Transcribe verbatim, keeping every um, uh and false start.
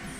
You